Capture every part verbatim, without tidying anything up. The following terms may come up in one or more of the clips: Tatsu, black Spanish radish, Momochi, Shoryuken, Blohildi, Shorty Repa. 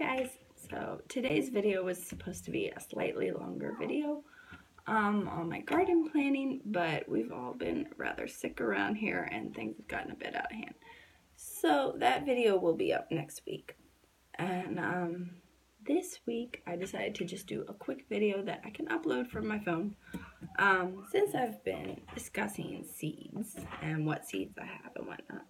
Hi guys, so today's video was supposed to be a slightly longer video um, on my garden planning, but we've all been rather sick around here and things have gotten a bit out of hand. So that video will be up next week. And um, this week I decided to just do a quick video that I can upload from my phone um, since I've been discussing seeds and what seeds I have and whatnot.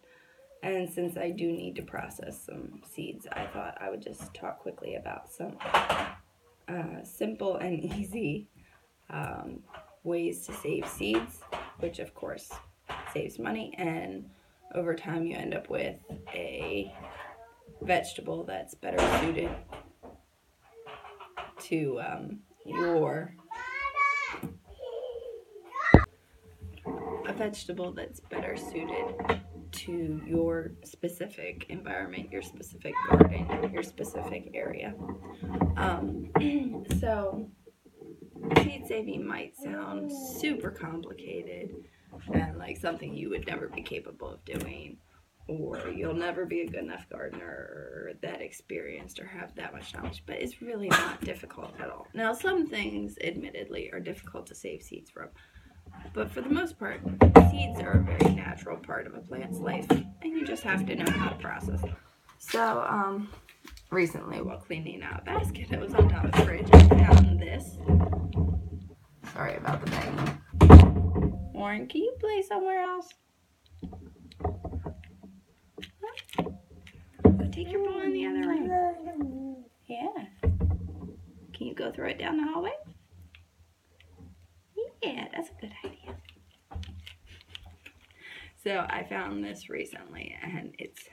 And since I do need to process some seeds, I thought I would just talk quickly about some uh, simple and easy um, ways to save seeds, which of course saves money, and over time you end up with a vegetable that's better suited to um, your a vegetable that's better suited to your specific environment, your specific garden, your specific area. Um, so seed saving might sound super complicated and like something you would never be capable of doing, or you'll never be a good enough gardener or that experienced or have that much knowledge, but it's really not difficult at all. Now, some things admittedly are difficult to save seeds from, but for the most part, seeds are a very natural part of a plant's life, and you just have to know how to process them. So, um, recently while cleaning out a basket that was on top of the fridge, I found this. Sorry about the bag. Warren, can you play somewhere else? Huh? Take your ball in the other room. Yeah. Can you go throw it down the hallway? Yeah, that's a good idea. So I found this recently, and it's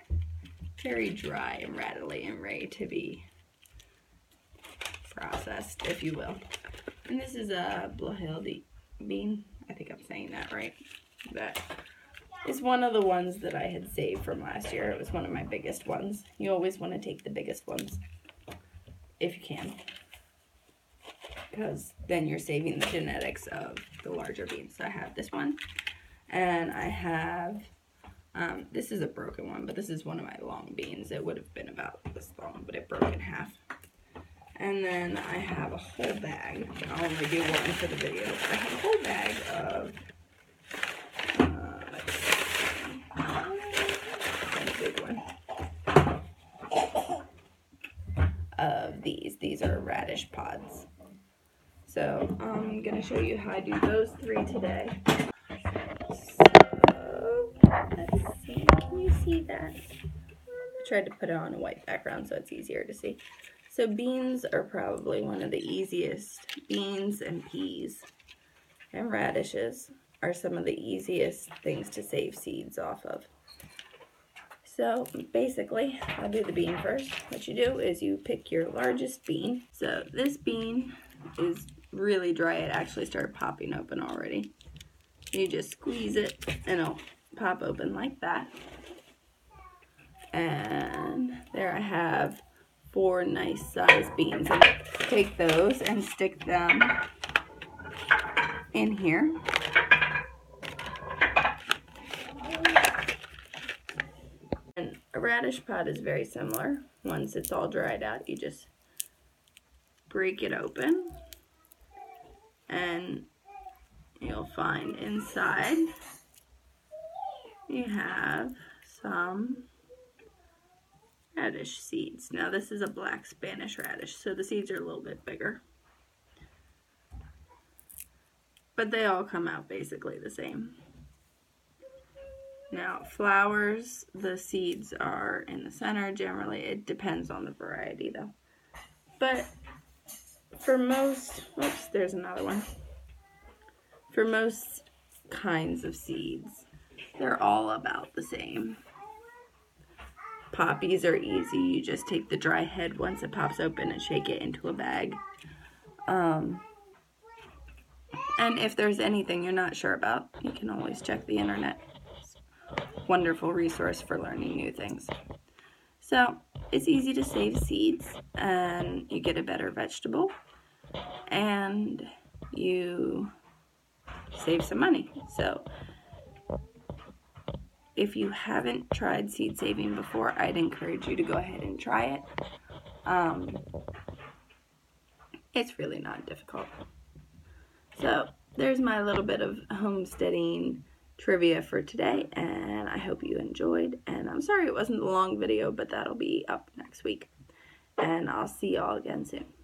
very dry and rattly and ready to be processed, if you will. And this is a Blohildi bean. I think I'm saying that right. That is one of the ones that I had saved from last year. It was one of my biggest ones. You always want to take the biggest ones if you can, because then you're saving the genetics of the larger beans. So I have this one, and I have, um, this is a broken one, but this is one of my long beans. It would have been about this long, but it broke in half. And then I have a whole bag. I'll only do one for the video, but I have a whole bag of, uh, let's see, a big one. Of these. These are radish pods. So I'm going to show you how I do those three today. So, let's see, can you see that? I tried to put it on a white background so it's easier to see. So beans are probably one of the easiest. Beans and peas and radishes are some of the easiest things to save seeds off of. So basically, I'll do the bean first. What you do is you pick your largest bean. So this bean is really dry. It actually started popping open already. You just squeeze it and it'll pop open like that. And there I have four nice sized beans. And take those and stick them in here. And a radish pod is very similar. Once it's all dried out, you just break it open, and you'll find inside you have some radish seeds. Now this is a black Spanish radish, so the seeds are a little bit bigger, but they all come out basically the same. Now flowers, the seeds are in the center generally. It depends on the variety though. But for most, oops, there's another one. For most kinds of seeds, they're all about the same. Poppies are easy. You just take the dry head once it pops open and shake it into a bag. Um, and if there's anything you're not sure about, you can always check the internet. It's a wonderful resource for learning new things. So it's easy to save seeds, and you get a better vegetable, and you save some money. So if you haven't tried seed saving before, I'd encourage you to go ahead and try it. Um, it's really not difficult. So there's my little bit of homesteading trivia for today, and I hope you enjoyed. And I'm sorry it wasn't a long video, but that'll be up next week. And I'll see y'all again soon.